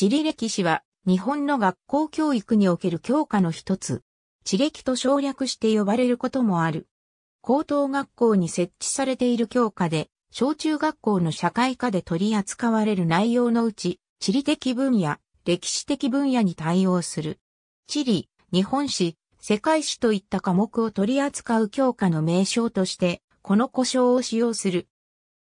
地理歴史は日本の学校教育における教科の一つ。地歴と省略して呼ばれることもある。高等学校に設置されている教科で、小中学校の社会科で取り扱われる内容のうち、地理的分野、歴史的分野に対応する。地理、日本史、世界史といった科目を取り扱う教科の名称として、この呼称を使用する。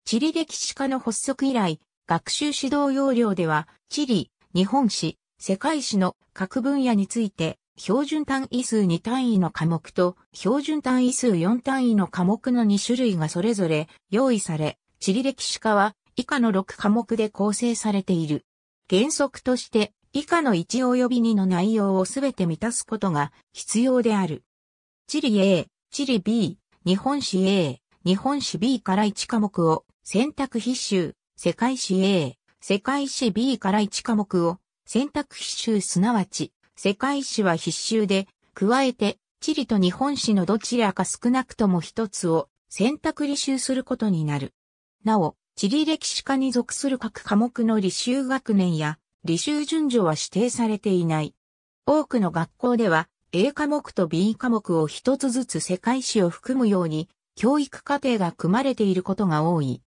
地理歴史科の発足以来、学習指導要領では、地理、日本史、世界史の各分野について、標準単位数2単位の科目と標準単位数4単位の科目の2種類がそれぞれ用意され、地理歴史科は以下の6科目で構成されている。原則として以下の1及び2の内容をすべて満たすことが必要である。地理 A、地理 B、日本史 A、日本史 B から1科目を選択必修、世界史 A、世界史 B から1科目を選択必修すなわち、世界史は必修で、加えて、地理と日本史のどちらか少なくとも一つを選択履修することになる。なお、地理歴史科に属する各科目の履修学年や履修順序は指定されていない。多くの学校では、A 科目と B 科目を一つずつ世界史を含むように、教育課程が組まれていることが多い。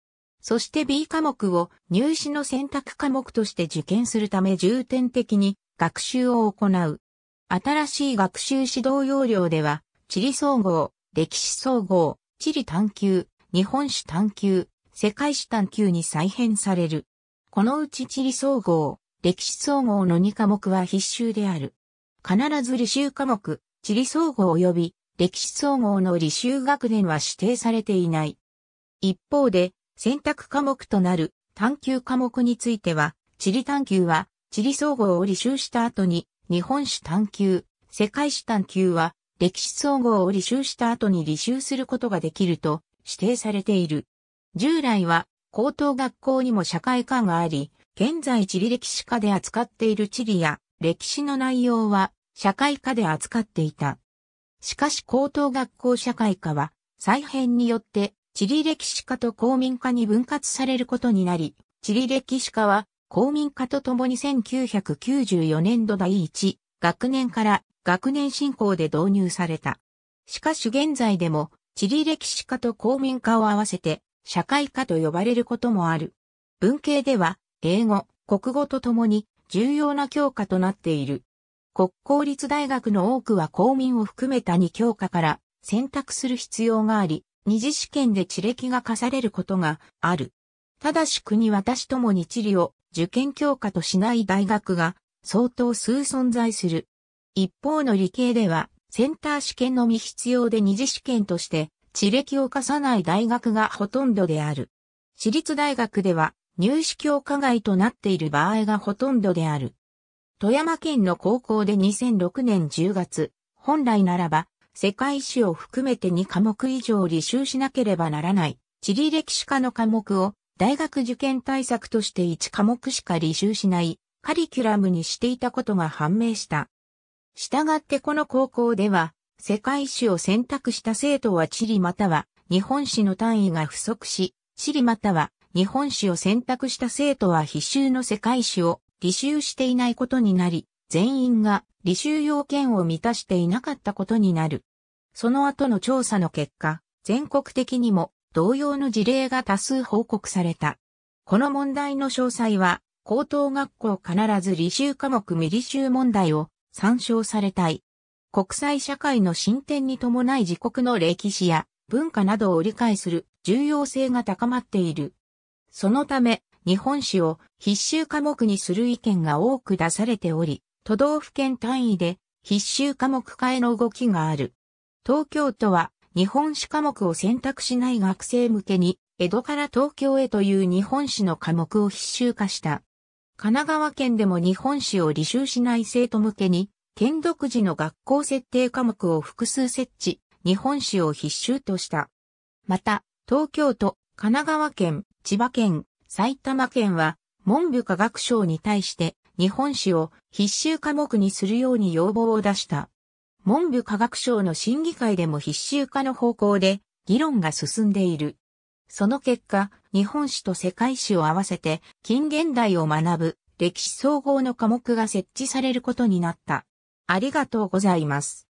そして B 科目を入試の選択科目として受験するため重点的に、学習を行う。新しい学習指導要領では、地理総合、歴史総合、地理探究、日本史探究、世界史探究に再編される。このうち地理総合、歴史総合の2科目は必修である。必ず履修科目、地理総合及び歴史総合の履修学年は指定されていない。一方で、選択科目となる探究科目については、地理探究は、地理総合を履修した後に、日本史探究、世界史探究は、歴史総合を履修した後に履修することができると指定されている。従来は、高等学校にも社会科があり、現在地理歴史科で扱っている地理や歴史の内容は、社会科で扱っていた。しかし高等学校社会科は、再編によって、地理歴史科と公民科に分割されることになり、地理歴史科は、公民科とともに1994年度第1学年から学年進行で導入された。しかし現在でも地理歴史科と公民科を合わせて社会科と呼ばれることもある。文系では英語、国語とともに重要な教科となっている。国公立大学の多くは公民を含めた2教科から選択する必要があり、二次試験で地歴が課されることがある。ただし国私ともに地理を受験教科としない大学が相当数存在する。一方の理系ではセンター試験のみ必要で二次試験として地歴を課さない大学がほとんどである。私立大学では入試教科外となっている場合がほとんどである。富山県の高校で2006年10月、本来ならば世界史を含めて2科目以上履修しなければならない地理歴史科の科目を大学受験対策として1科目しか履修しないカリキュラムにしていたことが判明した。したがってこの高校では世界史を選択した生徒は地理または日本史の単位が不足し、地理または日本史を選択した生徒は必修の世界史を履修していないことになり、全員が履修要件を満たしていなかったことになる。その後の調査の結果、全国的にも同様の事例が多数報告された。この問題の詳細は、高等学校必ず履修科目未履修問題を参照されたい。国際社会の進展に伴い自国の歴史や文化などを理解する重要性が高まっている。そのため、日本史を必修科目にする意見が多く出されており、都道府県単位で必修科目化への動きがある。東京都は、日本史科目を選択しない学生向けに、江戸から東京へという日本史の科目を必修化した。神奈川県でも日本史を履修しない生徒向けに、県独自の学校設定科目を複数設置、日本史を必修とした。また、東京都、神奈川県、千葉県、埼玉県は、文部科学省に対して、日本史を必修科目にするように要望を出した。文部科学省の審議会でも必修化の方向で議論が進んでいる。その結果、日本史と世界史を合わせて近現代を学ぶ歴史総合の科目が設置されることになった。ありがとうございます。